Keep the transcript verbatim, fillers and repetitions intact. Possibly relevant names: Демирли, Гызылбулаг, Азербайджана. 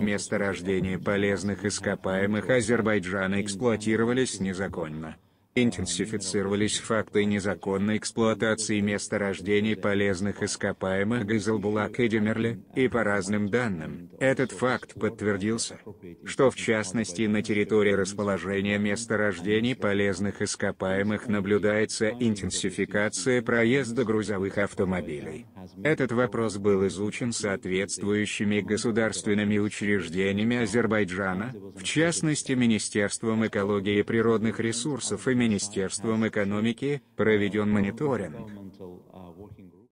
Месторождения полезных ископаемых Азербайджана эксплуатировались незаконно. Интенсифицировались факты незаконной эксплуатации месторождений полезных ископаемых Гызылбулаг и Демирли, и по разным данным, этот факт подтвердился, что в частности на территории расположения месторождений полезных ископаемых наблюдается интенсификация проезда грузовых автомобилей. Этот вопрос был изучен соответствующими государственными учреждениями Азербайджана, в частности Министерством экологии и природных ресурсов и Министерством экономики, проведен мониторинг.